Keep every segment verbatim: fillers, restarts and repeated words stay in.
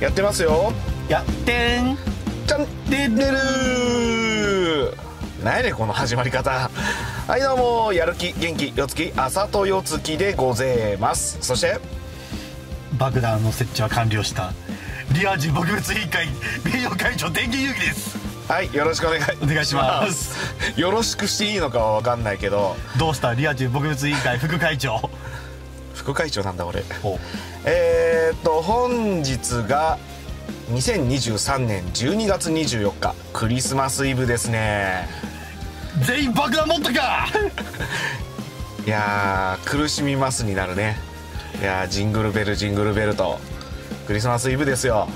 やってますよ。やってんちゃんってんねるー。何やねんこの始まり方。はいどうも、やる気元気四月あさとよつきでごぜます。そして爆弾の設置は完了したリア充撲滅委員会名誉会長天気勇気です。はい、よろしくお願いお願いします。よろしくしていいのかは分かんないけど、どうしたリア充撲滅委員会副会長副会長なんだ俺。えーっと本日がにせんにじゅうさんねんじゅうにがつにじゅうよっか、クリスマスイブですね。全員爆弾持ったかいやー苦しみますになるね。いやージングルベルジングルベルとクリスマスイブですよ。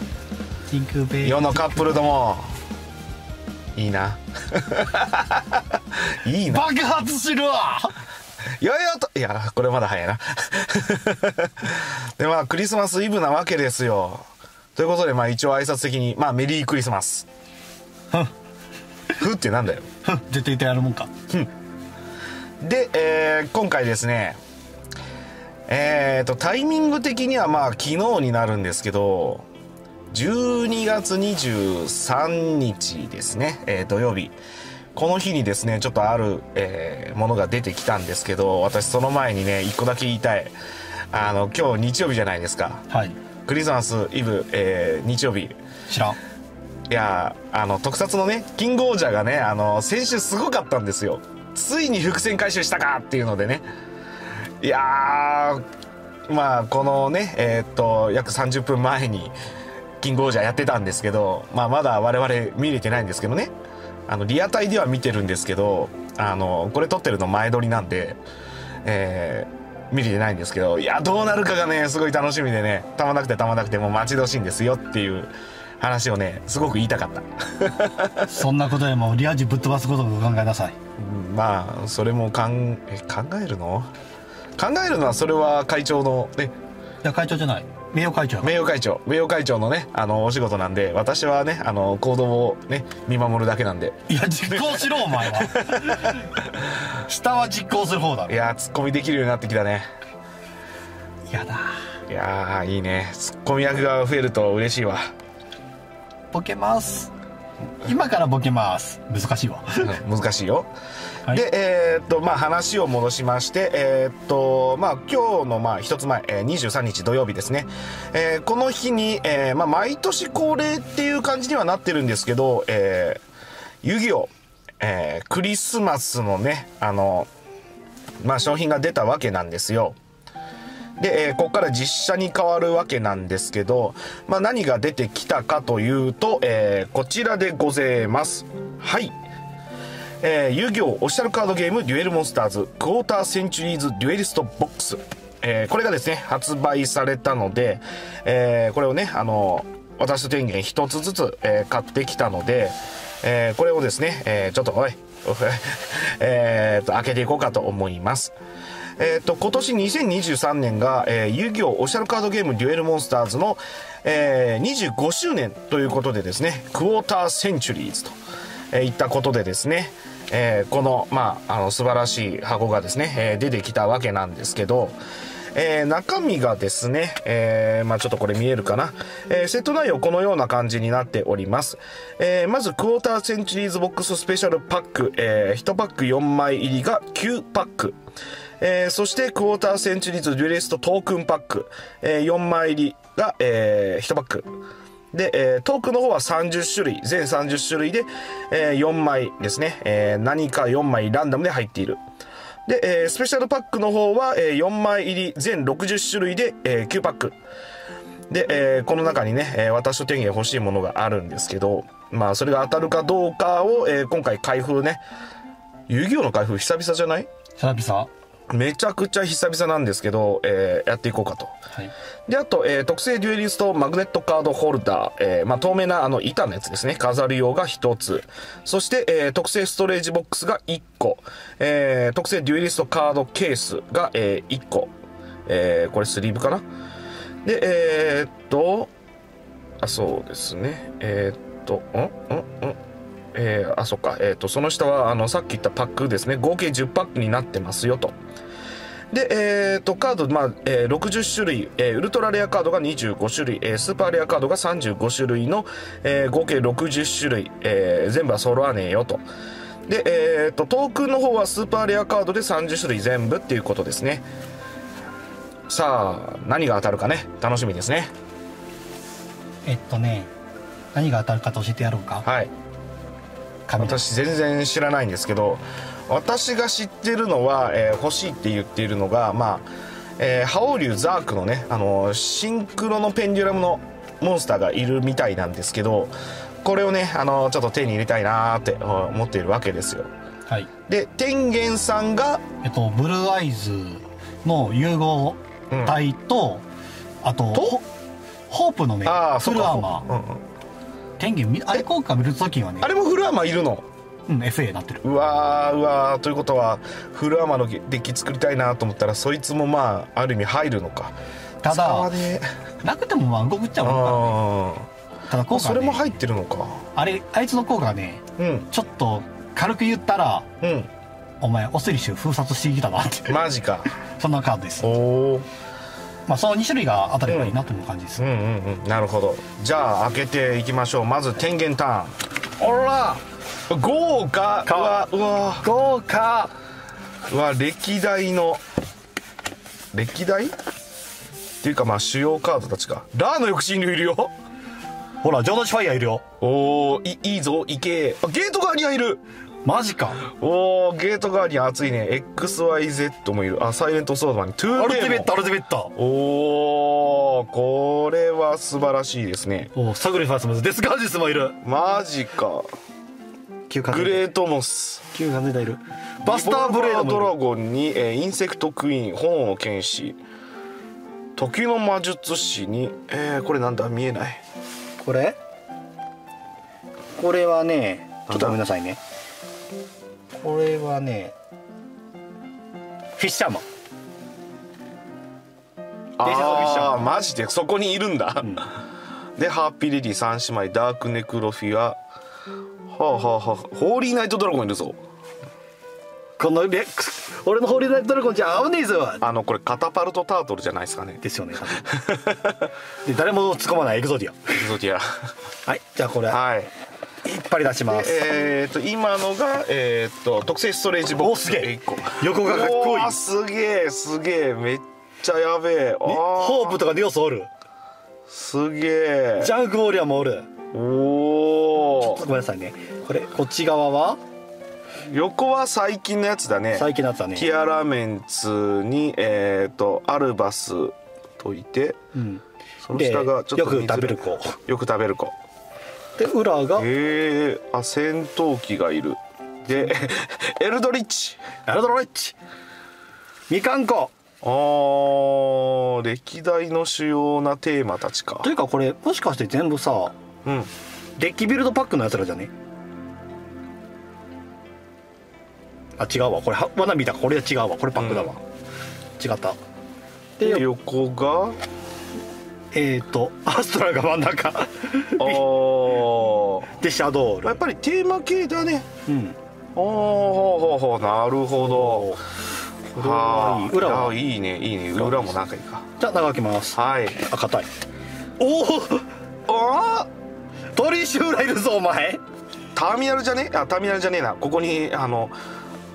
ジングルベル世のカップルどもいいないいな、爆発しろよよと。いやこれまだ早いなでまあクリスマスイブなわけですよ。ということで、まあ一応挨拶的にまあメリークリスマスふってなんだよ絶対やるもんかで、えー、今回ですねえー、とタイミング的にはまあ昨日になるんですけどじゅうにがつにじゅうさんにちですね、えー、土曜日この日にですねちょっとある、えー、ものが出てきたんですけど、私その前にねいっこだけ言いたい。あの今日日曜日じゃないですか、はい、クリスマスイブ、えー、日曜日知らん。いやあの特撮のねキングオージャーがねあの先週すごかったんですよ。ついに伏線回収したかっていうのでね、いやーまあこのねえー、っと約さんじゅっぷんまえにキングオージャーやってたんですけど、まあ、まだ我々見れてないんですけどね、あのリアタイでは見てるんですけど、あのこれ撮ってるの前撮りなんで、えー、見れてないんですけど、いやどうなるかがねすごい楽しみでね、たまなくてたまなくてもう待ち遠しいんですよっていう話をねすごく言いたかったそんなことでもリア充ぶっ飛ばすことを考えなさい、うん、まあそれもかんえ考えるの考えるのはそれは会長のね、いや会長じゃない名誉会長名誉会長名誉会長のねあのお仕事なんで、私はねあの行動をね見守るだけなんで。いや実行しろお前は下は実行する方だ。いやツッコミできるようになってきたね。やだいやいいね、ツッコミ役が増えると嬉しいわ。ボケます今からボケます難しいわ難しいよ、はい、でえー、っとまあ話を戻しましてえー、っとまあ今日のまあ一つ前、えー、にじゅうさんにち土曜日ですね、えー、この日に、えーまあ、毎年恒例っていう感じにはなってるんですけど、えー、遊戯王、えー、クリスマスのねあのまあ商品が出たわけなんですよ。で、えー、ここから実写に変わるわけなんですけど、まあ、何が出てきたかというと、えー、こちらでございます。はい。えー、遊戯王オフィシャルカードゲームデュエルモンスターズクォーターセンチュリーズデュエリストボックス。えー、これがですね、発売されたので、えー、これをね、あの、私と天元一つずつ、えー、買ってきたので、えー、これをですね、えー、ちょっと、おい、えーと、開けていこうかと思います。えっと今年にせんにじゅうさんねんが、えー、遊戯王オフィシャルカードゲームデュエルモンスターズの、えー、にじゅうごしゅうねんということでですね、クォーターセンチュリーズと、えー、いったことでですね、えー、このまああの素晴らしい箱がですね、えー、出てきたわけなんですけど、えー、中身がですね、えー、まあちょっとこれ見えるかな、えー、セット内容このような感じになっております、えー、まずクォーターセンチュリーズボックススペシャルパック、えー、いちパックよんまい入りがきゅうパック、えー、そしてクォーターセンチュリーズデュエリストトークンパック、えー、よんまい入りが、えー、いちパックで、えー、トークンの方はさんじゅっしゅるい全さんじゅっしゅるいで、えー、よんまいですね、えー、何かよんまいランダムで入っている。で、えー、スペシャルパックの方は、えー、よんまい入り全ろくじゅっしゅるいで、えー、きゅうパックで、えー、この中にね、えー、私と天元欲しいものがあるんですけど、まあそれが当たるかどうかを、えー、今回開封ね、遊戯王の開封久々じゃない？久々めちゃくちゃ久々なんですけど、えー、やっていこうかと、はい、であと、えー、特製デュエリストマグネットカードホルダー、えーまあ、透明なあの板のやつですね、飾る用がひとつ、そして、えー、特製ストレージボックスがいっこ、えー、特製デュエリストカードケースが、えー、いっこ、えー、これスリーブかな。でえー、っとあそうですねえー、っとんんんえー、あそっか、えー、とその下はあのさっき言ったパックですね、合計じゅっパックになってますよと。で、えー、とカード、まあえー、ろくじゅっしゅるい、えー、ウルトラレアカードがにじゅうごしゅるい、えー、スーパーレアカードがさんじゅうごしゅるいの、えー、合計ろくじゅっしゅるい、えー、全部は揃わねえよと。で、えー、とトークンの方はスーパーレアカードでさんじゅっしゅるい全部っていうことですね。さあ何が当たるかね、楽しみですね。えっとね何が当たるかと教えてやろうか。はい、私全然知らないんですけど、私が知ってるのは、えー、欲しいって言っているのが、まあえー、覇王竜ザークのね、あのー、シンクロのペンデュラムのモンスターがいるみたいなんですけど、これをね、あのー、ちょっと手に入れたいなーって思っているわけですよ。はい、で天元さんが、えっと、ブルーアイズの融合体と、うん、あととホープのねフルアーマー、うんうん、天元あれ効果見るときはね、あれもフルアーマーいるの、うん、エフエー になってる。うわーうわー、ということはフルアーマーのデッキ作りたいなと思ったら、そいつもまあある意味入るのか。ただなくてもまあ動くっちゃうのか、ね、ただ効果、ね、それも入ってるのか。あれあいつの効果がね、うん、ちょっと軽く言ったら、うん、お前オスリシュ封殺してきたなってマジかそんなカードです。おお、まあそのにしゅるいが当たればいいなという感じです。うんうんうん、なるほど。じゃあ開けていきましょう。まず天元ターン。おら豪華かわ、うわ豪華、うわ歴代の歴代っていうかまあ主要カードたちか。ラーの抑止竜いるよほら、浄土寺ファイヤーいるよ。おお、いいぞ、いけ。あ、ゲートガーニアいる。マジか。おお、ゲートガーニア熱いね。 エックスワイゼット もいる。あ、サイレントソードマン、トゥーデーモン、アルティメットアルティメット。おお、これは素晴らしいですね。おお、サグリファースもデスガージスもいる。マジか。グレートモスきゅうがいる。バスターブレードドラゴンに、えー、インセクトクイーン、炎の剣士、時の魔術師に、えー、これなんだ、見えない。これこれはね、ちょっとごめんなさいね、これはねフィッシャーマン。ああマジでそこにいるんだ、うん、でハッピーレディさんしまい、ダークネクロフィア、はあはあはあ、ホーリーナイトドラゴンいるぞ。このレックス、俺のホーリーナイトドラゴンじゃ合わねえぞ。あのこれカタパルトタートルじゃないですかね。ですよねで誰も突っ込まないエグゾディアエグゾディアはい、じゃあこれはい引っ張り出します。えー、っと今のが、えー、っと特製ストレージボックス。おすげえ横がかっこいい。すげえすげえ、めっちゃやべえ。ホープとかディオスおる。すげえ。ジャンクウォーリアーもおる。おお、ちょっとごめんなさいね。これこっち側は横は最近のやつだね。最近のやつだね。ティアラメンツにえっとアルバスといて、うん、その下がちょっとよく食べる子よく食べる子で、裏がえー、あ戦闘機がいる。でエルドリッチエルドリッチみかんこ。ああ歴代の主要なテーマたちか。というかこれもしかして全部さ、うん、デッキビルドパックのやつらじゃね。あ違うわ、これワナビだ。これは違うわ、これパックだわ、うん、違った。で横がえっとアストラが真ん中あでシャドウール、やっぱりテーマ系だね。うん、おおなるほど。はあ裏はいいねいいね。裏も仲いいか。じゃあ長開きます。はい、あ硬い。おおああトリシューラいるぞお前。ターミナルじゃねえ、あターミナルじゃねえな、ここにあの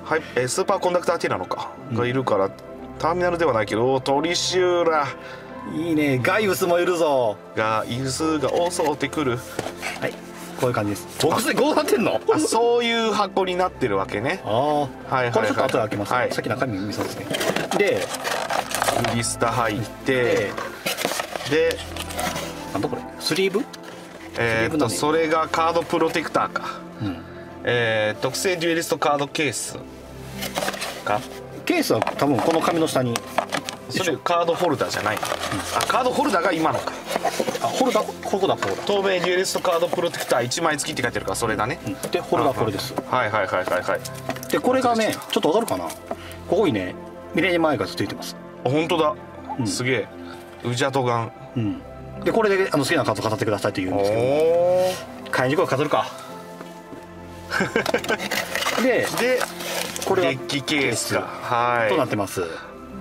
はいスーパーコンダクター T なのかがいるから、うん、ターミナルではないけどトリシューラいいね。ガイウスもいるぞ。ガイウスが襲ってくる。はい、こういう感じです。ボックスでこうなってんのそういう箱になってるわけね。ああはいはいはい、これちょっと後で開けます、ね。はい、さっき中身見せますね。でクリスタ入ってでなんだこれスリーブ、えっとそれがカードプロテクターか、うん、えー、特製デュエリストカードケースか。ケースは多分この紙の下に。それカードホルダーじゃない、うん、あカードホルダーが今のか。あホルダーここだ、ホルダー透明デュエリストカードプロテクターいちまい付きって書いてるからそれだね、うん、でホルダーこれです。はいはいはいはいはい。でこれがねちょっとわかるかな、ここにねミレニアムアイがついてます。あ本当だ、うん、すげえウジャトガン、うん、でこれであの好きなカードを飾ってくださいと言うんですけど、買いに行こう。飾るかで、でこれはデッキケースとなってます。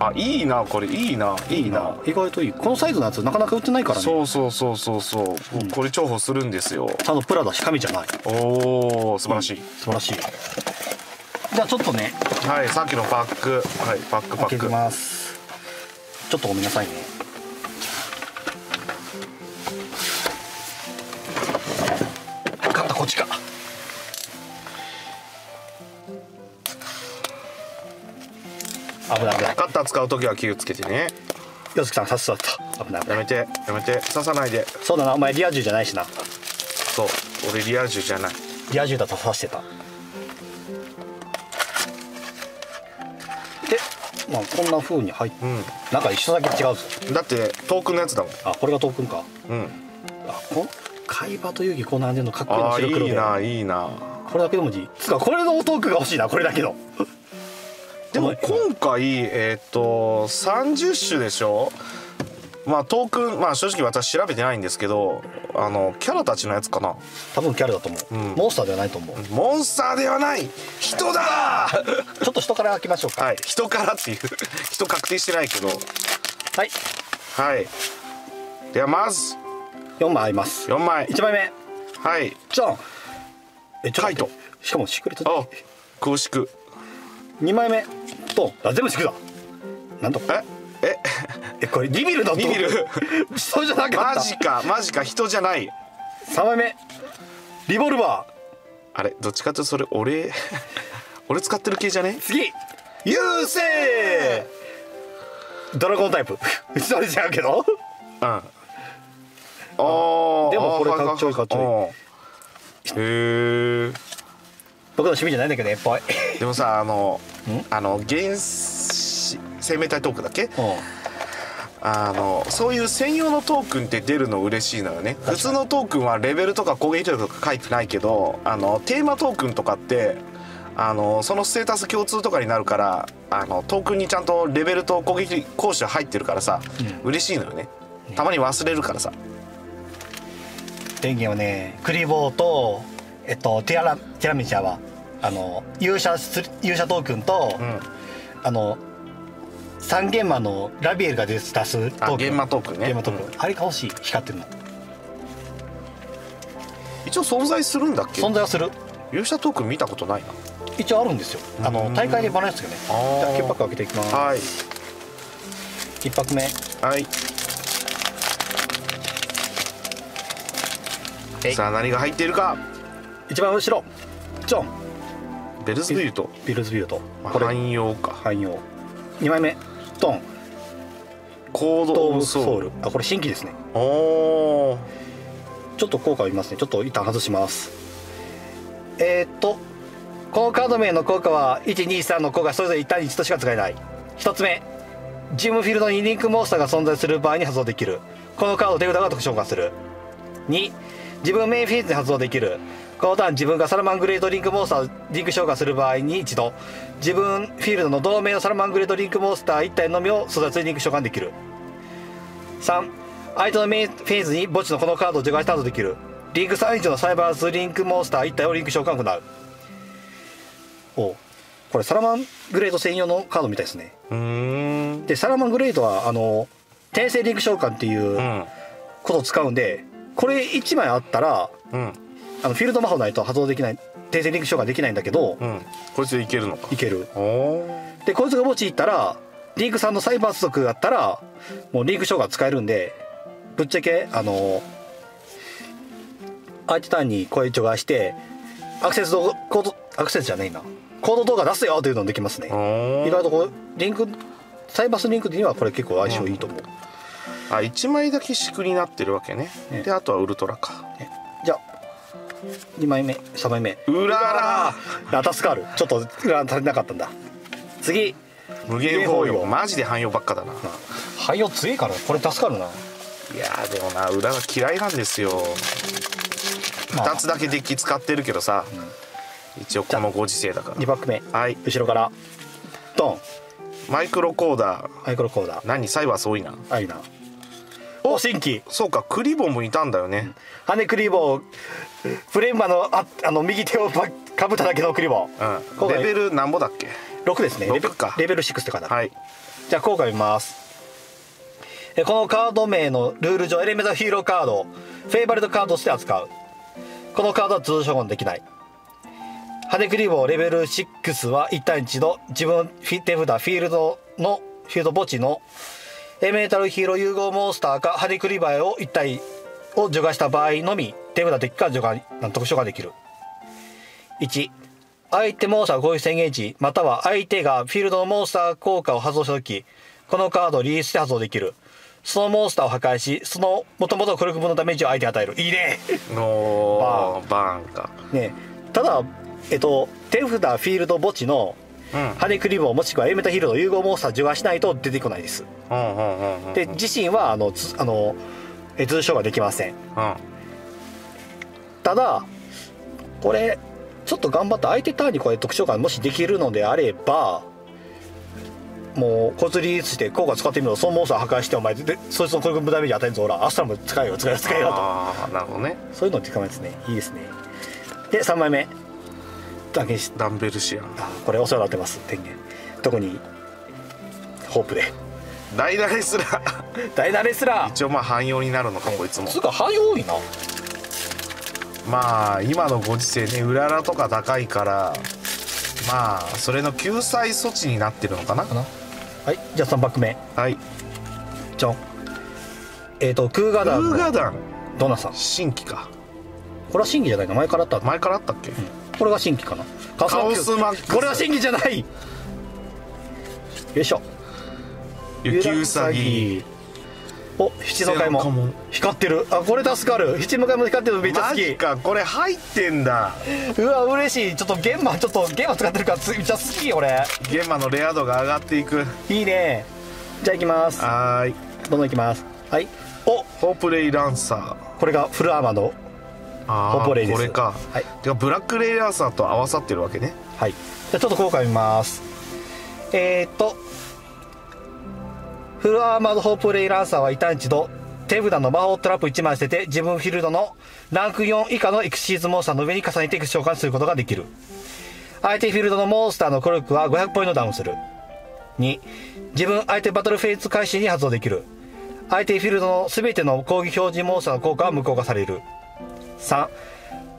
あ、いいな、これいいな、いいな、意外といい。このサイズのやつなかなか売ってないからね。そうそうそうそうそう、うん、これ重宝するんですよ。あのプラダしかみじゃない。おお、素晴らしい、うん、素晴らしい。じゃあちょっとね、はい、さっきのバッグ、はいバッグパック開けてます。ちょっとごめんなさいね。分かった、こっちか。危ない危ない。カッター使うときは気をつけてね。洋介さん刺しそうだった。危ない危ない。やめてやめて、刺さないで。そうだな、お前リア充じゃないしな。そう、俺リア充じゃない。リア充だと刺してた。で、まあこんな風に入って、うん、なんか一緒だけ違うぞ。だってトークンのやつだもん。あ、これがトークンか。うん。あ、この海馬と遊戯こんな感じのかっこいいの白黒で。あ、いいな、いいな。これだけでもいい。つかこれのトークンが欲しいな、これだけの。でも今回えっとさんじゅっしゅでしょ。まあトークン、まあ正直私調べてないんですけど、あのキャラたちのやつかな。多分キャラだと思う、うん、モンスターではないと思う。モンスターではない、人だーちょっと人から開きましょうか。はい、人からっていう、人確定してないけど、はいはい。ではまずよんまいあります。よんまい、いちまいめ、はい、じゃん。え、ちょっと待って、カイト、しかもシークレット、あ、詳しくにまいめと、あ、全部縮だ。なんとか。えええ、これリビルだと。リビル。人じゃなかった。マジかマジか、人じゃない。さんまいめリボルバー。あれ、どっちかというとそれ俺俺使ってる系じゃね？次優勢。ドラゴンタイプ。それじゃうけど。うん。ああ。でもこれかっちょいいかっちょいい。へえ。僕の趣味じゃないんだけど、ね、っぽい。でもさ、あのあの原始生命体トークンだっけ、あのそういう専用のトークンって出るの嬉しいのよね。普通のトークンはレベルとか攻撃力とか書いてないけど、あのテーマトークンとかってあのそのステータス共通とかになるから、あのトークンにちゃんとレベルと攻撃攻守入ってるからさ、うん、嬉しいのよね。たまに忘れるからさ。電源はね、クリボーとえっとティアラティラミジャはあの勇者勇者トークンと、うん、あの三ゲンマのラビエルが出すトークン、ゲンマトークンね、ゲンマトークン、うん、あれが欲しい。光ってるの一応存在するんだっけ？存在はする。勇者トークン見たことないな。一応あるんですよ、あの大会でばらやつけどね。じゃあきゅうパック開けていきます。はい、いちパックめ、はい。さあ何が入っているか。一番後ろ、ジョン。ベルズビルト。ベルズビルト。これ汎用か。汎用。二枚目、ドン。コードオブソウル。あ、これ新規ですね。おお。ちょっと効果ありますね。ちょっと一旦外します。えー、っと、このカード名の効果は一、二、三の効果それぞれ一対一としか使えない。一つ目、ジムフィールドにリンクモンスターが存在する場合に発動できる。このカード手札が特殊召喚する。二、自分メインフィールドに発動できる。このターン自分がサラマングレートリンクモンスターをリンク召喚する場合に一度、自分フィールドの同盟のサラマングレートリンクモンスターいち体のみを粗雑にリンク召喚できる。さん、相手のメインフェーズに墓地のこのカードを除外スタートできる。リンクさん以上のサイバーズリンクモンスターいち体をリンク召喚行う。おう、これサラマングレート専用のカードみたいですね。うーん。でサラマングレートはあの転生リンク召喚っていうことを使うんで、これいちまいあったら、うん、あのフィールド魔法ないと発動できない、転生リンク召喚できないんだけど、うん、こいつでいけるのか。いける。でこいつが墓地行ったらリンクさんのサイバース族だったらもうリンク召喚使えるんで、ぶっちゃけあの相手ターンに声除外してアクセス動コードアクセスじゃないな、コード動画出すよというのもできますね。意外とこうリンクサイバースリンクにはこれ結構相性いいと思う、うん、あ、いちまいだけ軸になってるわけね。ね、であとはウルトラか、ね、じゃあにまいめ、さんまいめ、うらら、助かる。ちょっとうらら足りなかったんだ。次、無限包容。マジで汎用ばっかだな。汎用強いからこれ助かるな。いやーでもな、うらら嫌いなんですよ。ふたつだけデッキ使ってるけどさ、一応このご時世だから。にパックめ、はい、後ろからドン。マイクロコーダー。マイクロコーダー、何サイバース多いな。あいな。お、新規。そうか、クリボーもいたんだよね。羽根クリボー、フレンマのああの右手をかぶっただけのクリボー。うん、レベルなんぼだっけ？ろくですね。レベルか。レベルろくってかな。はい。じゃあ効果見ます。えこのカード名のルール上、エレメンタルヒーローカードをフェイバリットカードとして扱う。このカードは通常処分できない。ハネクリボーレベルろくはいちたいいちの自分手札フィールドのフィールド墓地のエレメンタルヒーロー融合モンスターかハネクリバーをいちたいを除外した場合のみ、手札デッキから除外特殊化できる。いち、相手モンスターが攻撃宣言時、または相手がフィールドのモンスター効果を発動した時、このカードをリリースして発動できる。そのモンスターを破壊し、そのもともとの攻撃分のダメージを相手に与える。いいねおーバーンか、ね、ただ、えっと、手札フィールド墓地のハネクリボーもしくはエレメンタルヒーローの融合モンスターを除外しないと出てこないです。で、自身はあのつあの通称ができません、うん、ただこれちょっと頑張って相手ターンにこれ特徴がもしできるのであれば、もうこいつリリースして効果使ってみろ、そのモンスター破壊してお前でそいつの攻撃のダメージ与えるぞ、ほら明日も使えよ使えよ使えよと。あ、なるほどね。そういうのを使いますね。いいですね。でさんまいめダンベルシアン、あこれお世話になってます天元、特にホープでダイナレスラーダイナレスラー一応まあ汎用になるのか、こいつもつうか汎用多いな。まあ今のご時世ね、うららとか高いから、まあそれの救済措置になってるのかな。はい、じゃあさんパックめ、はいじゃん、えっ、ー、とクーガダン、クーガダンドナさん新規か、これは新規じゃないの、前からあった、前からあったっけ、うん、これが新規かな、カオスマックス、これは新規じゃないよいしょ、雪うさぎ、お、七の貝も光ってる、あ、これ助かる、七の貝も光ってるのめっちゃ好き、マジか、これ入ってんだ、うわ嬉しい、ちょっとゲンマ、ちょっとゲンマ使ってるからめっちゃ好き俺、ゲンマのレア度が上がっていく、いいね。じゃあいきます、はーいどんどんいきます。はい、おホープレイランサー、これがフルアーマーのホープレイです。これか、はい、でブラックレイランサーと合わさってるわけね。はい、じゃあちょっと効果見ます。えーっとフルアーマードホープレイランサーはいちたいいち度手札の魔法トラップいちまい捨てて、自分フィールドのランクよん以下のエクシーズモンスターの上に重ねていく召喚することができる。相手フィールドのモンスターの攻撃はごひゃくポイントダウンする。に、自分相手バトルフェイズ開始に発動できる。相手フィールドの全ての攻撃表示モンスターの効果は無効化される。さん、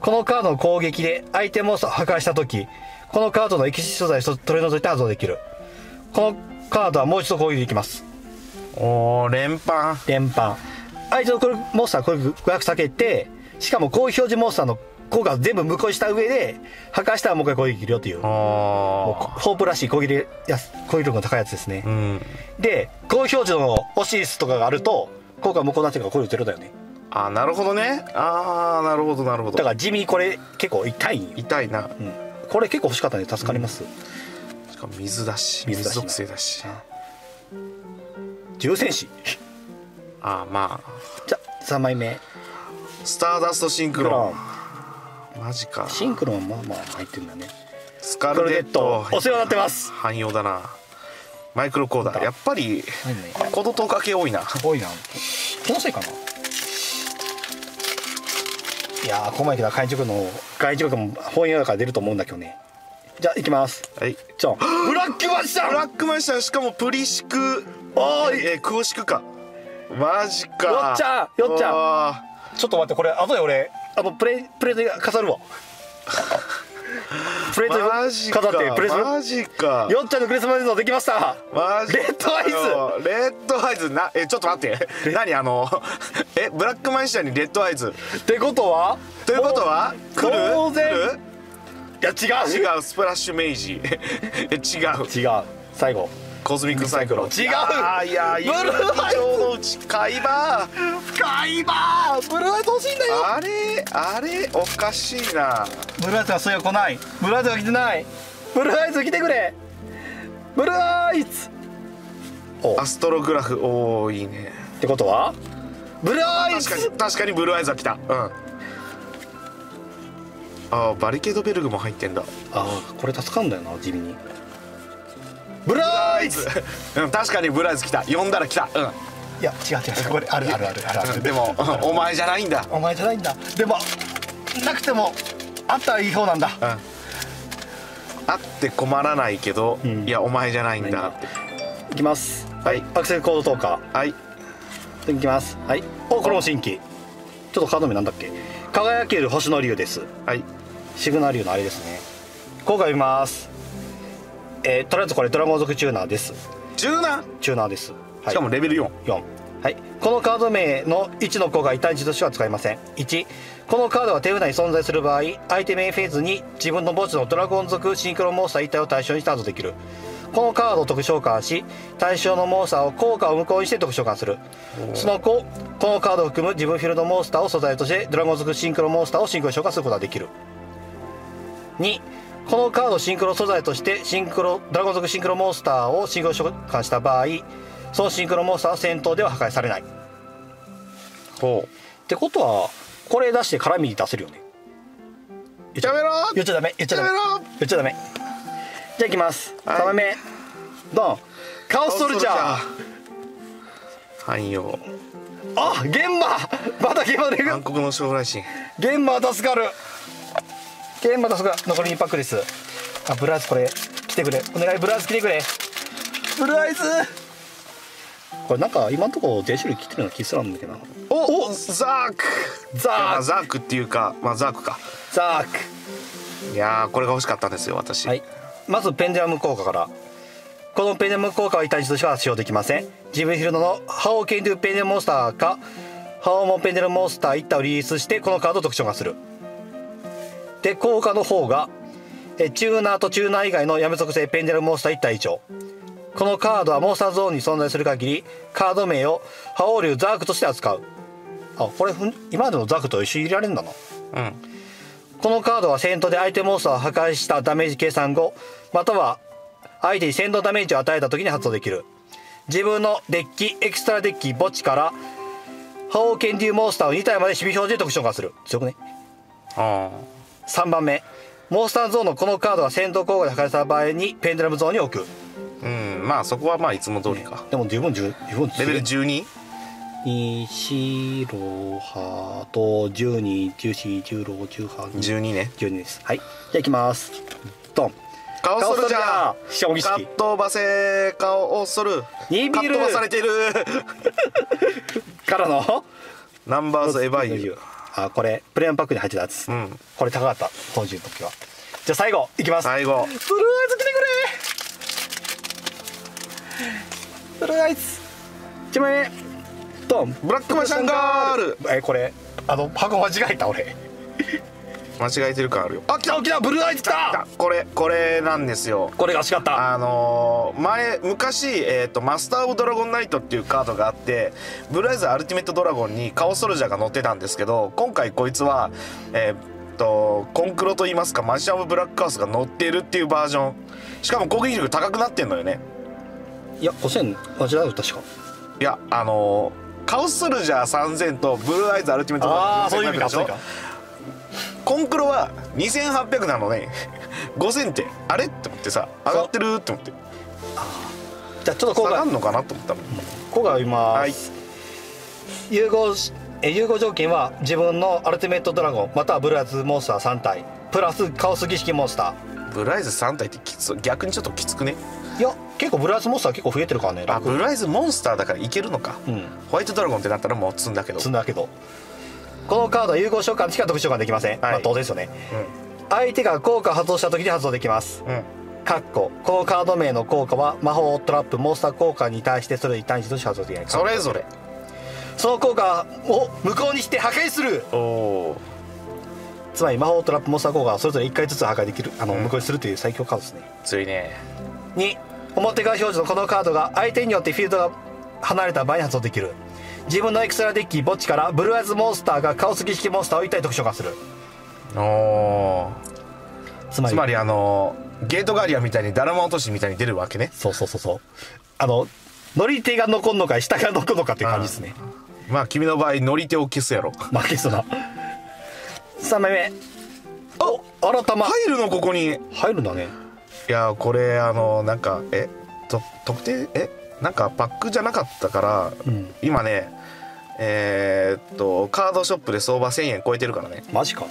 このカードの攻撃で相手モンスターを破壊した時、このカードのエクシー素材を取り除いて発動できる。このカードはもう一度攻撃できます。おー連敗連敗、相手のモンスター攻撃ごひゃく避けて、しかも攻撃表示モンスターの効果全部無効にした上で破壊したらもう一回攻撃できるよという、もうホープらしい攻撃力の高いやつですね、うん、で攻撃表示のオシリスとかがあると効果無効になってるから攻撃ゼロだよね。ああなるほどね、ああなるほどなるほど、だから地味にこれ結構痛い痛いな、うん、これ結構欲しかったんで助かります、うん、しかも水だし水属性だし、重戦士ああまあじゃあさんまいめスターダストシンクロン、マジかシンクロンもまあ入ってるんだね。スカルレットお世話になってます、汎用だな。マイクロコーダーやっぱりこのとおか系多いな、多いな、気のせいかな。いやーここまで来たら外事局の外事局も本屋から出ると思うんだけどね。じゃあいきます、はいじゃんブラックマジシャン、ブラックマジシャンしかもプリシク、おいえー、クオシクか、マジかよっちゃんよっちゃんちょっと待って、これ後で俺あのプレプレートに飾るわプレートに飾ってプレゼント、マジかよっちゃんのクリスマスのできました。マジレッドアイズ、レッドアイズな、えちょっと待って何あのえブラックマジシャンにレッドアイズってことはということは来る当然来る、いや違う違うスプラッシュメイジ違う違う最後コズミックサイクロン、違う、あいやブルーアイズのうちカイバーカイバーブルーアイズ欲しいんだよ、あれあれおかしいな、ブルーアイズはそういう来ない、ブルーアイズは来てない、ブルーアイズ来てくれ、ブルーアイズアストログラフ、おおいいねってことはブルーアイズ、確かに確かにブルーアイズは来た、うん、あバリケードベルグも入ってんだ、あこれ助かるんだよな地味に、ブライズ確かにブライズ来た、呼んだら来た、うん、いや違う違うこれあるあるあるある、でもお前じゃないんだ、お前じゃないんだ、でもなくてもあったらいい方なんだ、うん、あって困らないけど、いやお前じゃないんだって、いきます。はい、アクセルコード投下、はいいきます。はい、お、これも新規。ちょっとカード名なんだっけ。輝ける星の竜です。はい、シグナ竜のあれですね。効果見ます。えー、とりあえずこれドラゴン族チューナーです。チューナーチューナーです。はい、しかもレベルよんよん。はい、このカード名のいちの効果一対一としては使いません。いち、このカードが手札に存在する場合、相手メインフェーズに自分の墓地のドラゴン族シンクロモンスター一体を対象にスタートできる。このカードを特殊召喚し、対象のモンスターを効果を無効にして特殊召喚する。その後、このカードを含む自分フィールドモンスターを素材としてドラゴン族シンクロモンスターをシンクロ召喚することができる。に、このカードをシンクロ素材としてシンクロドラゴン族シンクロモンスターをシンクロ召喚した場合、そのシンクロモンスターは戦闘では破壊されない。ほう。ってことはこれ出して絡みに出せるよね。やめろー。言っちゃダメ。言っちゃダメ。言っちゃダメ。じゃあいきます。さんばんめ。ドン。カオスソルジャー。汎用。あ、現場。また現場で。暗黒の将来心。現場助かる。現場助かる。残りにパックです。あ、ブラウスこれ来てくれ。お願いブラウス来てくれ。ブラウス。これなんか今のところ全種類切ってるような気するんだけどな。おお、ザークザークザークっていうか、まあザークかザーク。いやー、これが欲しかったんですよ私。はい、まずペンデュラム効果から。このペンデュラム効果は一対一としては使用できません。自分フィールドのハオーケンドゥペンデュラムモンスターかハオモンペンデュラムモンスターいったいをリリースして、このカードを特徴化する。で、効果の方がえチューナーとチューナー以外の闇属性ペンデュラムモンスターいったい以上。このカードはモンスターゾーンに存在する限り、カード名をハオウリュウザークとして扱う。あ、これ今までのザークと一緒に入れられるんだな。うん。このカードは戦闘で相手モンスターを破壊したダメージ計算後、または相手に戦闘ダメージを与えた時に発動できる。自分のデッキ、エクストラデッキ、墓地からハオウケンデューモンスターをに体まで守備表示で特殊召喚する。強くね。ああ。さんばんめ、モンスターゾーンのこのカードは戦闘効果で破壊された場合にペンデュラムゾーンに置く。うん、まあそこはまあいつも通りか、ね、でも十分十分レベル じゅうに？ いちろはといちにいちよんいちろいちはちいちにね。じゅうにです。はい、じゃあいきます。ドン。カオソルジャー。カットバセカオソルにビルカットバされているからのナンバーズエヴァイユ。あ、これプレミアムパックに入ってたやつ、うん、これ高かった当時の時は。じゃあ最後いきます。最後ブルーアイズ来てくれ。ブライツいちまいめドン。ブラックマシャンガール。え、これあの箱間違えた俺間違えてる感あるよ。あ、来た来たブルーアイズ来た。これこれなんですよ。これが欲しかった。あのー、前昔、えー、とマスター・オブ・ドラゴン・ナイトっていうカードがあって、ブルーアイズアルティメット・ドラゴンにカオス・ソルジャーが乗ってたんですけど、今回こいつはえーコンクロといいますかマジシャン・オブ・ブラックカオスが乗ってるっていうバージョン。しかも攻撃力高くなってんのよね。いやごせんマジだよ確か。いやあのー、カオスソルジャーさんぜんとブルーアイズアルティメットがごせんなるでしょ。コンクロはにせんはっぴゃくなのねごせんってあれって思ってさ、上がってるって思って。あ、じゃあちょっと効果下がんのかなと思ったもん。効果あります。はい、融合え融合条件は自分のアルティメットドラゴンまたはブルーアイズモンスターさん体プラスカオス儀式モンスター。ブルーアイズさん体ってきつ、逆にちょっときつくね。いや結構ブルーアイズモンスター結構増えてるからね。あ、ブルーアイズモンスターだからいけるのか、うん、ホワイトドラゴンってなったらもう積んだけど積んだけどこのカードは融合召喚しか特殊召喚できません。はい、まあ当然ですよね。うん、相手が効果発動した時に発動できます。うん、かっここのカード名の効果は魔法トラップモンスター効果に対してそれに対して発動できない。それぞれその効果を無効にして破壊する。おつまり魔法トラップモンスター効果はそれぞれいっかいずつ破壊できる、あの、うん、無効にするという最強カードですね。強いね。に、表側表示のこのカードが相手によってフィールドが離れた場合に発動できる。自分のエクストラデッキ墓地からブルーアイズモンスターがカオス儀式モンスターを一体特殊化する。おつまり、つまりあのゲートガリアみたいにダルマ落としみたいに出るわけね。そうそうそうそう、あの乗り手が残んのか下が残んのかっていう感じですね。まあ君の場合乗り手を消すやろ。まあ消すな。さんまいめおあらたま入るの。ここに入るんだね。いやこれあのなんかえと特定えなんかパックじゃなかったから、うん、今ねえー、っとカードショップで相場せんえん超えてるからね。マジか。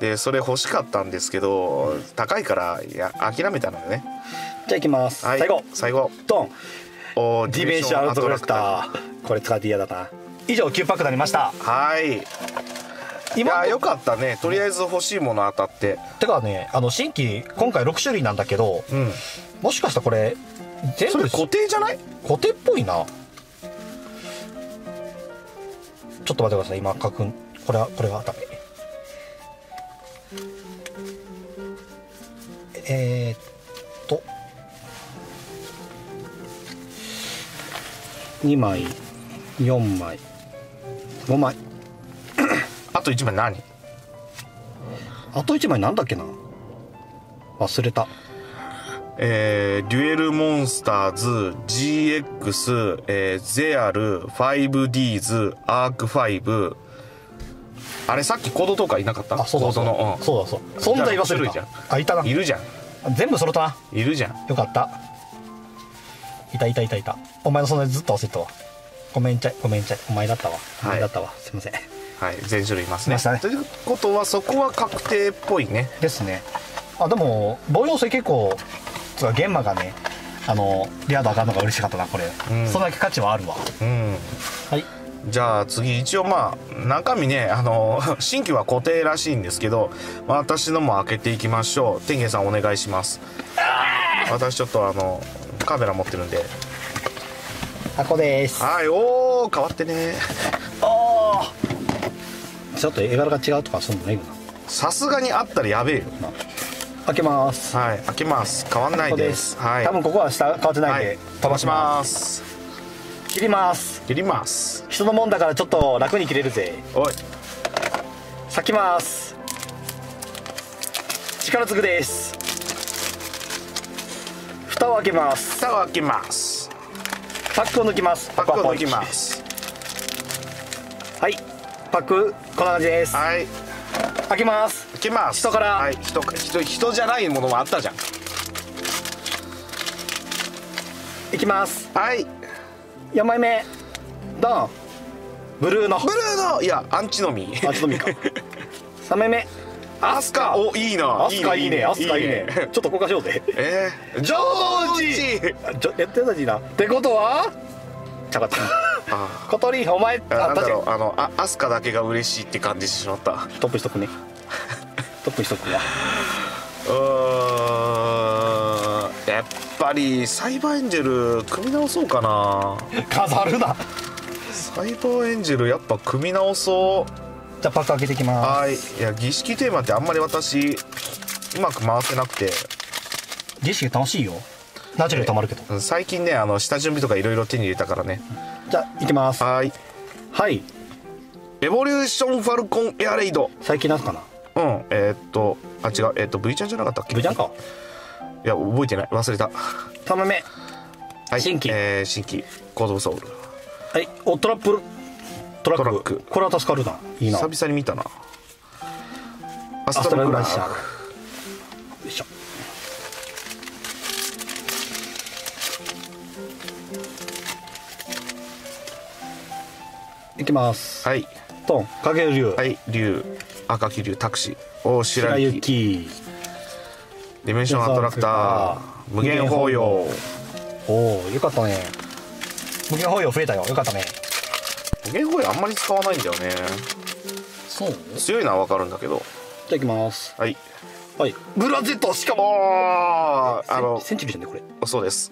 でそれ欲しかったんですけど、うん、高いからいや諦めたのよね。じゃあいきます。はい、最後最後ドン。おー、ディメンションアウトドラクター、これ使って嫌だな。以上きゅうパックになりました。はい、今よかったね。とりあえず欲しいもの当たって。てかね、あの新規今回ろくしゅるいなんだけど、うん、もしかしたらこれ全部固定じゃない？固定っぽいな。ちょっと待ってください、今確認。これはこれはダメ。えー、っとにまいよんまいごまいあといちまい何？あといちまいなんだっけな、忘れた。えー、デュエルモンスターズ ジーエックス、えー、ゼアル ファイブディーズ アークファイブ。あれさっきコードとかいなかった？あ、そうだそうだ、うん、そうだそう、存在忘れた。あ、いたな、いるじゃん、全部揃ったな、いるじゃん、よかった、いたいたいたいた。お前の存在ずっと忘れたわ、ごめんちゃいごめんちゃい、お前だったわ、お前だったわ、はい、すいません。はい、全種類いますね。ということはそこは確定っぽいね。ですね。あ、でも防御性結構つか、ゲンマがね、あのレア度上がるのが嬉しかったなこれ、うん、そんだけ価値はあるわ、うん、はい。じゃあ次、一応まあ中身ね、あの新規は固定らしいんですけど、まあ、私のも開けていきましょう。天元さんお願いします。私ちょっとあのカメラ持ってるんで。箱です。はい、おお、変わってねおお、ちょっと絵柄が違うとかするのね今。さすがにあったらやべえよ。開けます。はい、開けます。変わんないです。はい、多分ここは下変わってないんで飛ばします。切ります切ります。人のもんだからちょっと楽に切れるぜ。おい、裂きます。力ずくです。蓋を開けます。蓋を開けます。パックを抜きます。パックを抜きます。はい、パックこんな感じです。はい、開けます。開けます。人から。はい、人、人、人じゃないものもあったじゃん。いきます。はい。よんまいめ。ドン。ブルーの。ブルーの、いや、アンチのみ。アンチのみか。さんまいめ。アスカ。お、いいな。アスカいいね。アスカいいね。ちょっと交換しようぜ。ええ。ジョージ。ちょ、やってたじな。ってことは。ちゃかちゃ。小鳥お前、あ、確かにアスカだけが嬉しいって感じしてしまった。トップしとくねトップしとくわ。うーん、やっぱりサイバーエンジェル組み直そうかな。飾るなサイバーエンジェル、やっぱ組み直そう。じゃあパック開けていきます。はい、いや儀式テーマってあんまり私うまく回せなくて。儀式楽しいよ、ナチュラル溜まるけど。最近ね、あの下準備とかいろいろ手に入れたからね。じゃあいきます。はいはい、エボリューションファルコンエアレイド。最近なんすかな。うん、えー、っとあ違う、えー、っと ブイ ちゃんじゃなかったっけ。 ブイ ちゃんか、いや覚えてない、忘れた。さんまいめ、はい、新規、えー、新規コード・オブ・ソウル。はい、おトラップトラックトラック、これは助かるな、いいな、久々に見たな。アストラルラッシャー。よいしょ、いきます。はい。トン、かける竜。はい、竜、赤き竜、タクシー。おお、白雪。ディメンションアトラクター。無限抱擁。おお、よかったね。無限抱擁増えたよ、よかったね。無限抱擁あんまり使わないんだよね。そう。強いのはわかるんだけど。じゃあ、いきます。はい。はい。ブラゼット、しかも。あの、センチュリーじゃね、これ。そうです。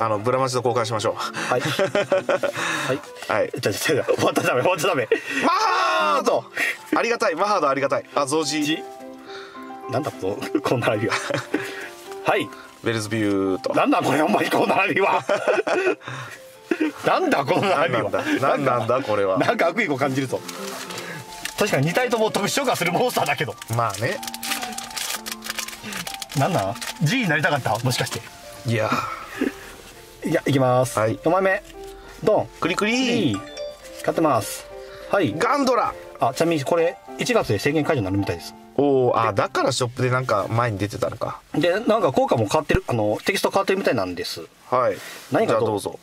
あのブラマチと交換しましょう。はいはい、じゃじゃ終わった、ダメ終わった、ダメ。マハードありがたい、マハードありがたい。あ、ゾジなんだこのこんなラビは。はい、ベルズビューとなんだこれ、お前こんなラビはなんだこんなラビは、なんなんだこれは、なんか悪意を感じるぞ。確かににたいとも特殊召喚するモンスターだけど、まあね、なんなん G になりたかった、もしかして。いやいや、いきます。はい。よんまいめ。ドン。クリクリ。買ってます。はい。ガンドラ。あ、ちなみにこれいちがつで制限解除になるみたいです。おお、あ、だからショップでなんか前に出てたのか。で、なんか効果も変わってる、あのテキスト変わってるみたいなんです。はい。何かどうぞ。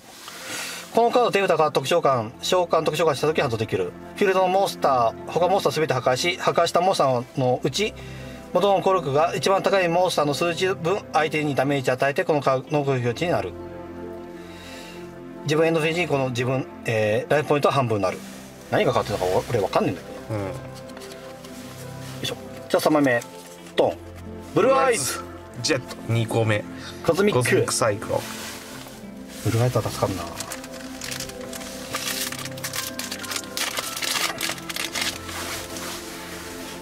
このカード手札から特召喚、召喚特召喚した時発動できる。フィールドのモンスター、他モンスターすべて破壊し、破壊したモンスターのうち元の効力が一番高いモンスターの数値分相手にダメージ与えて、このカードの攻撃値になる。自分 エヌジー この自分、えー、ライフポイントは半分になる。何が変わってるのか俺分かんねえんだけど、うん、よいしょ。じゃあさんまいめドンブルーアイズジェット、にこめコズミック、コズミックサイクロン。ブルーアイズは助かるな。は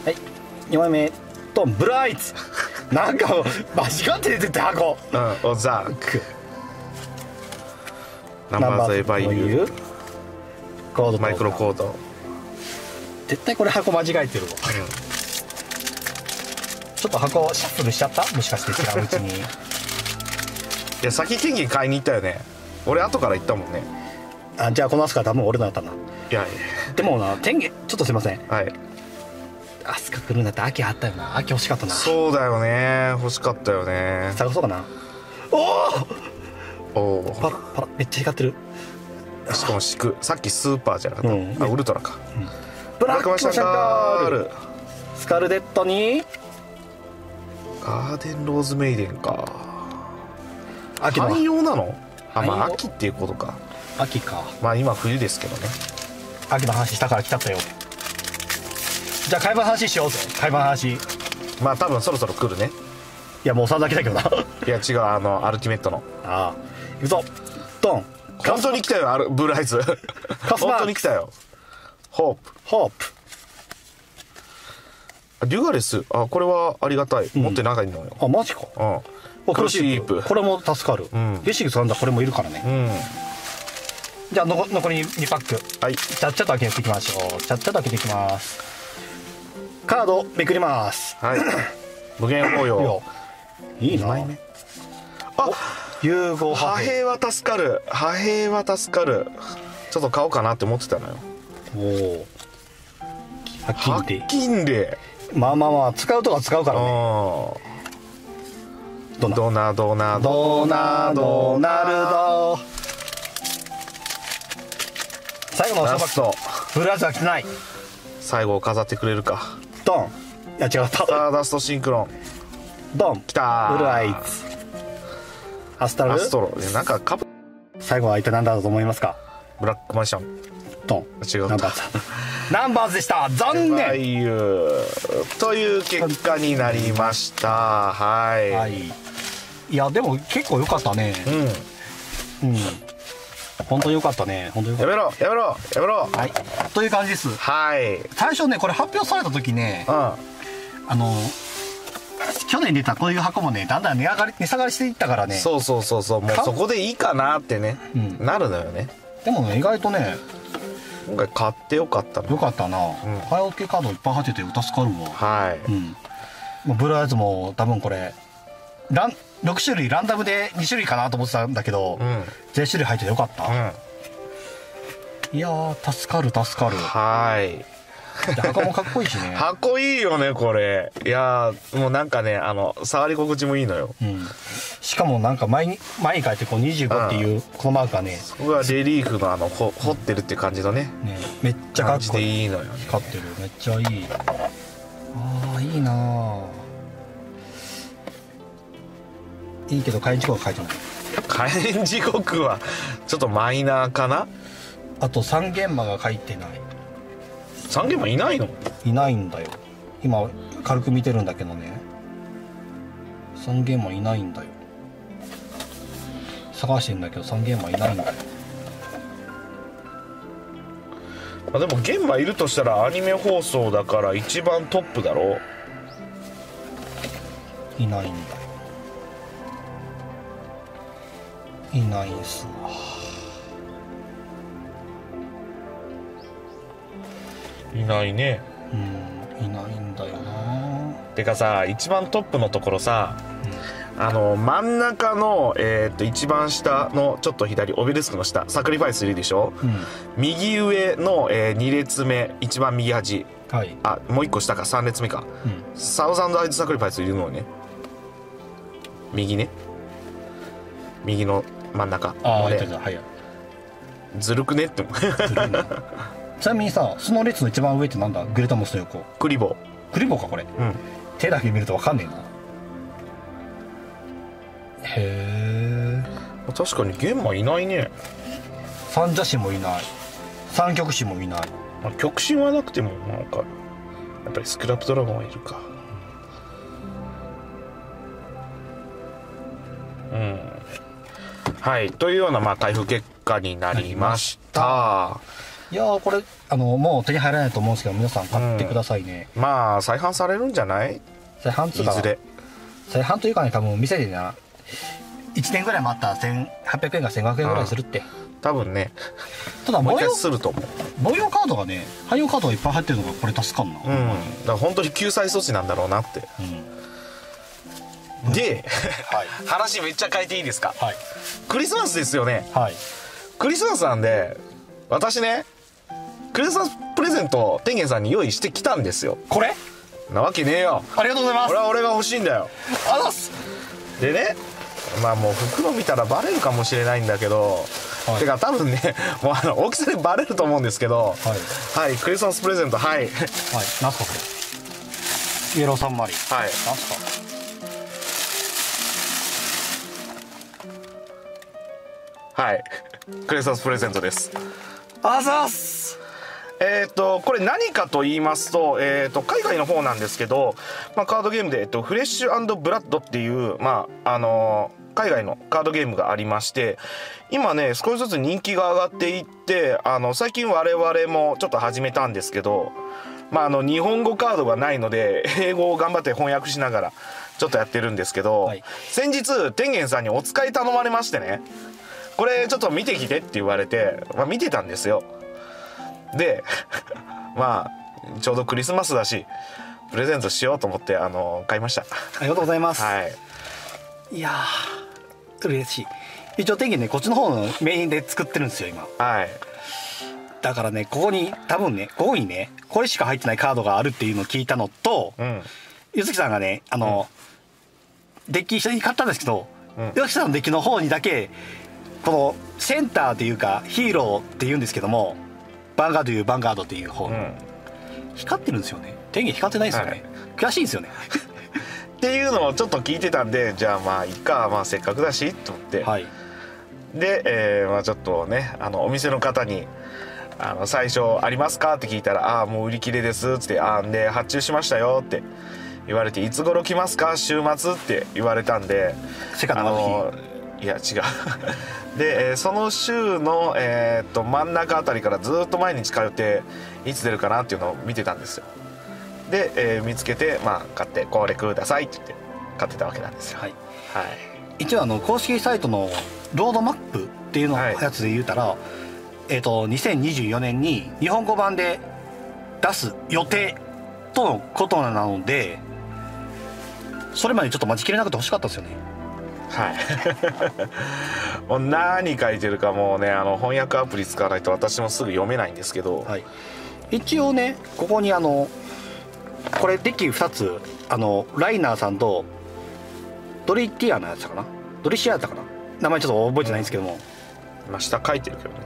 いよんまいめドンブルーアイズなんか間違って出てた箱、うん、オザークナンバーズエヴァイユーコードマイクロコード。絶対これ箱間違えてるわ、うん、ちょっと箱シャッフルしちゃったもしかして違ううちに。いや先金銀買いに行ったよね俺、後から行ったもんね。あじゃあこのアスカ多分俺のだったな。いやいやでもな天元ちょっとすいません、はいアスカ来るんだって秋あったよな。秋欲しかったな。そうだよね欲しかったよね。探そうかな。おおパラパラめっちゃ光ってる。しかもしくさっきスーパーじゃなかった、うん、あウルトラか、うん、ブラックマシャンガールスカルデットにガーデンローズメイデンか。秋の汎用なの。あまあ秋っていうことか。秋かまあ今冬ですけどね。秋の話したから来ちゃったよ。じゃあ買い場の話しようぜ。買い場の話まあ多分そろそろ来るね。いやもうさんだけだけどないや違うあのアルティメットのああいくぞドン。本当に来たよあるブルーアイズ本当に来たよホープホープデュガレス。あこれはありがたい、うん、持って長いのよ。あマジか。うんクロシープこれも助かる、うん、ベシックスなんだこれもいるからね、うん、じゃあの残りにパックはいちゃっちゃと開けていきましょう。ちゃっちゃと開けていきます。カードめくります。はい無限応用いいな。にまいめあ融合破片は助かる。破片は助かる。ちょっと買おうかなって思ってたのよ。おお白金でまあまあまあ使うとか使うからね。ドナドナドナドナドナルド最後のおさばきとブラジャー着てない。最後を飾ってくれるかドン。いや違った。ダーストシンクロンドンきた。ブルーアイズアストロ、アストロなんかかぶ。最後は相手なんだと思いますか。ブラックマンションドン違うナンバーズナンバーズでした。残念という結果になりました。はい、はい、いやでも結構良かったね。うんうん本当に良かったね。本当に良かった。やめろやめろやめろ、はい、という感じです。はい最初ねこれ発表された時ね、うん、あの去年出たこういう箱もねだんだん値上がり値下がりしていったからね。そうそうそうそうもうそこでいいかなってね、うん、なるのよね。でもね意外とね今回買ってよかったな。よかったな、うん、早置きカードいっぱい入ってて助かるわ。はい、うん、もうブルーアイズも多分これランろくしゅるいランダムでにしゅるいかなと思ってたんだけど、うん、全種類入っててよかった、うん、いやー助かる助かる。はい箱もかっこいいしね。箱いいよねこれ。いやもうなんかねあの触り心地もいいのよ、うん、しかもなんか前に前に書いてこうにじゅうごっていうこのマークがね、そこがレリーフのあの彫ってるって感じのね、うん、ねめっちゃかっこいいのよ、ね、光ってるめっちゃいい。あーいいな。いいけど火炎時刻は書いてない。火炎時刻はちょっとマイナーかな。あと三元馬が書いてない。三元馬いないの？いないんだよ。今軽く見てるんだけどね。三元馬いないんだよ。探してんだけど三元馬いないんだよ。まあでも元馬いるとしたらアニメ放送だから一番トップだろう。いないんだよ。いないんすわ。いないね。うんいないんだよな。てかさ一番トップのところさ、うん、あの真ん中の、えー、っと一番下のちょっと左オベリスクの下サクリファイスいるでしょ、うん、右上の、えー、にれつめ一番右端、はい、あもういっこ下かさんれつめか、うん、サウザンドアイズサクリファイスいるのね右ね右の真ん中のね。ずるくねって思う。ずるいな。ちなみにさその列の一番上ってなんだ。グレタモスの横クリボークリボーかこれ、うん、手だけ見ると分かんねえな。へえ確かに玄馬いないね。三茶市もいない、三極市もいない、まあ、極真はなくてもなんかやっぱりスクラップドラゴンはいるか。うん、はいというようなまあ台風結果になりました。いやーこれあのもう手に入らないと思うんですけど皆さん買ってくださいね、うん、まあ再販されるんじゃない、再販つうかいずれ再販というかね多分店でな、いちねんぐらい待ったらせんはっぴゃくえんかせんごひゃくえんぐらいするって、うん、多分ね。ただ模様すると思う、模様カードがね、汎用カードがいっぱい入ってるのがこれ助かんな、うん、だから本当に救済措置なんだろうなって、うん、で、はい、話めっちゃ変えていいですか、はい、クリスマスですよね、はい、クリスマスなんで私ねクリスマスプレゼントを天元さんに用意してきたんですよ。これなわけねえよ。ありがとうございます。俺は俺が欲しいんだよ。あざっす。でねまあもう袋見たらバレるかもしれないんだけど、はい、てか多分ねもうあの大きさでバレると思うんですけど、はい、はい、クリスマスプレゼント、はい、はい、何すかこれ、イエローサンマリン、はい、何すかはい、クリスマスプレゼントです。あざっす。えっとこれ何かと言いますと、えっと海外の方なんですけど、まあ、カードゲームでえっとフレッシュ&ブラッドっていうまああのー、海外のカードゲームがありまして、今ね少しずつ人気が上がっていって、あの最近我々もちょっと始めたんですけど、まああの日本語カードがないので英語を頑張って翻訳しながらちょっとやってるんですけど、はい、先日天元さんにお使い頼まれましてね。これちょっと見てきてって言われて、まあ、見てたんですよ。でまあちょうどクリスマスだしプレゼントしようと思ってあの買いました。ありがとうございます、はい、いやー嬉しい。一応天元ねこっちの方のメインで作ってるんですよ今、はい、だからねここに多分ねここにねこれしか入ってないカードがあるっていうのを聞いたのと、うん、柚木さんがねあの、うん、デッキ一緒に買ったんですけど、うん、柚木さんのデッキの方にだけこのセンターというかヒーローっていうんですけどもバンガードというバンガードっていう方、うん、光ってるんですよね。天元光ってないですよね、はい、悔しいんですよねっていうのをちょっと聞いてたんでじゃあまあいっか、まあ、せっかくだしと思って、はい、で、えーまあ、ちょっとねあのお店の方にあの最初ありますかって聞いたら「ああもう売り切れです」って「あんで発注しましたよ」って言われて「いつ頃来ますか週末」って言われたんでセカンドの日いや違うで、えー、その週の、えー、っと真ん中あたりからずっと毎日通っていつ出るかなっていうのを見てたんですよ。で、えー、見つけて、まあ、買って「これください」って言って買ってたわけなんですよ。はい、はい、一応あの公式サイトのロードマップっていうののやつで言うたら、はい、えっとにせんにじゅうよねんに日本語版で出す予定とのことなのでそれまでちょっと待ちきれなくて欲しかったですよね。はい、もう何書いてるかもうねあの翻訳アプリ使わないと私もすぐ読めないんですけど、はい、一応ねここにあのこれデッキふたつあのライナーさんとドリティアのやつかなドリシアだったかな名前ちょっと覚えてないんですけども、まあ下書いてるけどね、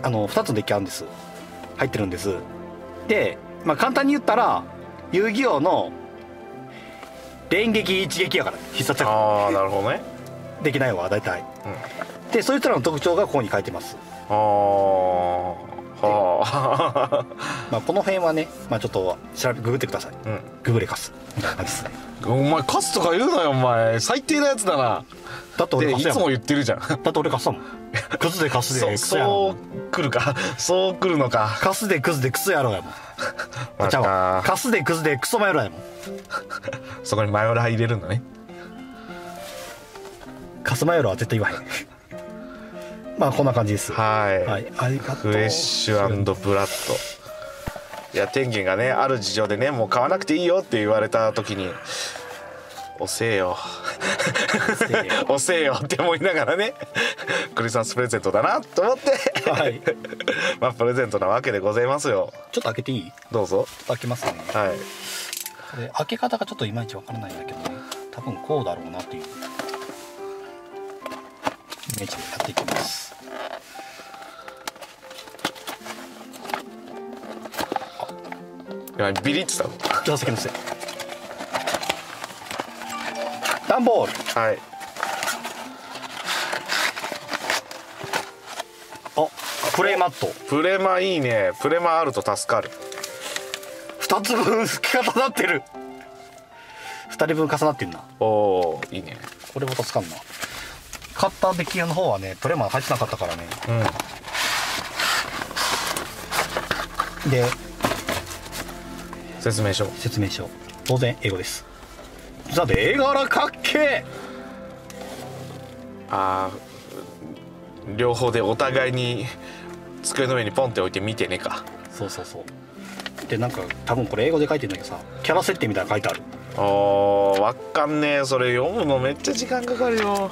うん、あのふたつのデッキあるんです入ってるんですで、まあ、簡単に言ったら遊戯王の連撃一撃やから必殺だから。ああなるほどねできないわ大体、うん、でそいつらの特徴がここに書いてます。ああはあまあこの辺はね、まあ、ちょっと調べググってください、うん、ググれかすみたいな感じですね。お前かすとか言うなよお前最低なやつだな。だって俺いつも言ってるじゃん。だって俺かすだもんクズでかすでクソやろ。そうくるかそうくるのかかすでクズでクソやろやもんじゃあカスでクズでクソマヨラやもんそこにマヨラ入れるんだね。カスマヨラは絶対言わへんまあこんな感じです。はい、はい、ありがとう。フレッシュ&ブラッドいや天元がねある事情でねもう買わなくていいよって言われた時におせえよおせえよって思いながらねクリスマスプレゼントだなと思って、はい、まあプレゼントなわけでございますよ。ちょっと開けていい？どうぞ。ちょっと開けますね。はいこれ開け方がちょっといまいちわからないんだけどね多分こうだろうなっていうイメージでやっていきます。あっビリッてしたのちょっと先のせい段ボール。はいプレマット。プレマいいね。プレマあると助かる。ふたつぶん重なってる。ふたりぶん重なってるな。おお、いいね。これも助かるな。カッターデッキの方はね、プレマ入ってなかったからね。うん。で、説明書。説明書。当然英語です。さて、絵柄かっけー。あー、両方でお互いに机の上にポンって置いて見てねか。そうそうそう。でなんか多分これ英語で書いてんだけどさ、キャラ設定みたいなの書いてある。あー、わかんねえ。それ読むのめっちゃ時間かかるよ。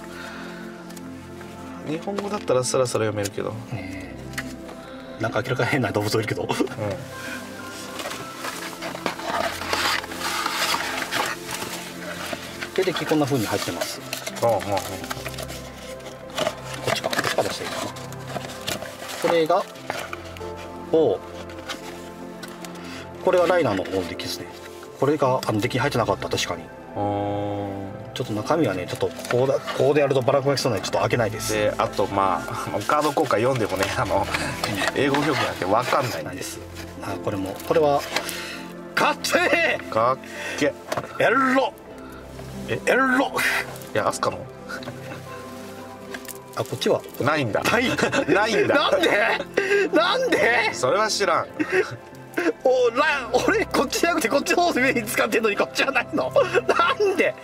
日本語だったらスラスラ読めるけど、えー、なんか明らかに変な動物いるけど、うん、ででこんな風に入ってます。ああ、まあ、うん、これがお、これがライナーの方のデッキですね。これがあのデッキに入ってなかった。確かにちょっと中身はね、ちょっとこうだ、こうでやるとバラバラきそうなんでちょっと開けないです。であとまあカード効果読んでもね、あの英語表記なんて分かんないんです。あ、これもこれはかっけー、かっけー、エロえエロ。いや、アスカのあ、こっちはないんだ。ないないんだ。なんでなんで。それは知らん。おら、俺こっちじゃなくてこっちの方をメイン使ってんのにこっちはないの。なんで。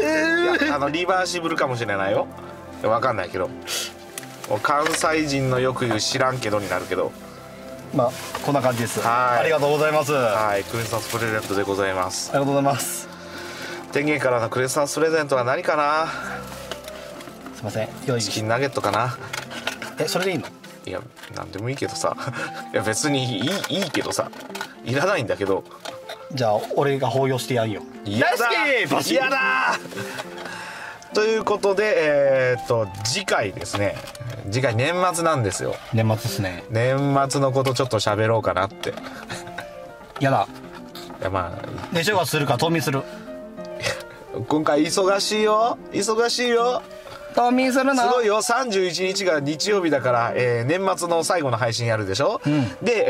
いや、あのリバーシブルかもしれないよ。わかんないけど。関西人のよく言う知らんけどになるけど。まあこんな感じです。はい。ありがとうございます。はい、クリスマスプレゼントでございます。ありがとうございます。天元からのクリスマスプレゼントは何かな。すみません、用意チキンナゲットかな。え、それでいいの。いや、なんでもいいけどさ。いや別にいい、いいけどさ、いらないんだけど。じゃあ俺が包容してやんよ。いやだー、やだー。ということで、えー、っと次回ですね。次回年末なんですよ。年末ですね。年末のことちょっと喋ろうかなって。やだ。いやまあ。ね、正月するか冬眠する。今回忙しいよ。忙しいよ。冬眠するな。すごいよ。さんじゅういちにちが日曜日だから、えー、年末の最後の配信やるでしょ、うん、で、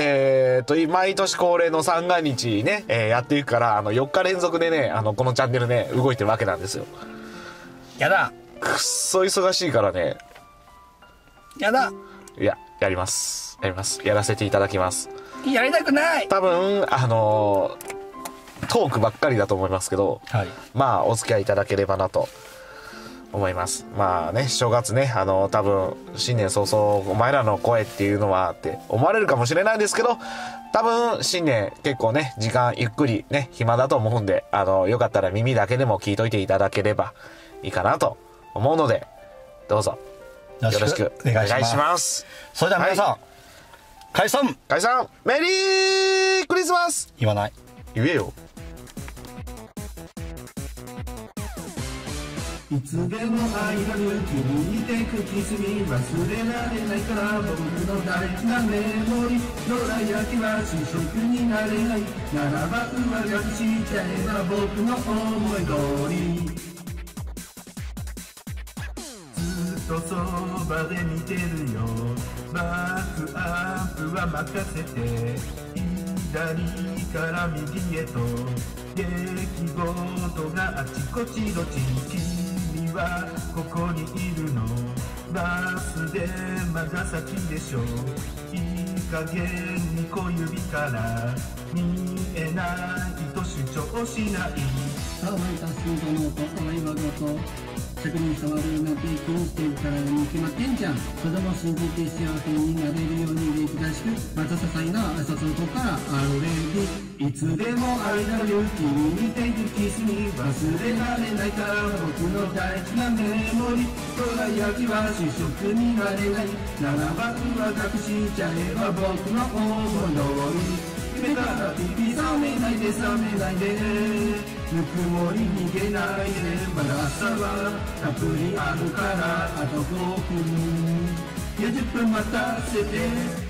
えー、と毎年恒例の三が日ね、えー、やっていくから、あのよっか連続でね、あのこのチャンネルね動いてるわけなんですよ。やだ、くっそ忙しいからね。やだ。いや、やります、やります、やらせていただきます。やりたくない。多分あのー、トークばっかりだと思いますけど、はい、まあお付き合いいただければなと思います。まあね、正月ね、あの多分新年早々お前らの声っていうのはって思われるかもしれないんですけど、多分新年結構ね時間ゆっくりね暇だと思うんで、あのよかったら耳だけでも聞いといていただければいいかなと思うので、どうぞよろしくお願いします。ますそれでは皆さん、はい、解散解散、メリークリスマス。言わない。言えよ。いつでもアイドル君にてくきすみ、忘れられないから僕の大事なメモリ。どら焼きは主食になれない、ならば生まれなくしちゃえば僕の思い通り。ずっとそばで見てるよ、バックアップは任せて、左から右へと出来事があちこちどちち、ここにいるのバスでまだ先でしょう。いい加減に小指から見えないと主張しない。乾いた仕事の音、洗い場ごと柵に触るなんて気にしてるからに決まってんじゃん。子供信じて幸せになれるように礼儀らしく、また些細な挨拶のとこからある礼儀。いつでも愛なる勇気にてくキスに、忘れられないから僕の大事なメモリ。どら焼きは主食になれない、ならば上隠しちゃえば僕の思い通り。目からビビ覚めないで覚めないで、ぬくもり逃げないで、まだ朝はたっぷりあるからあとごふん、やじゅっぷん待たせて。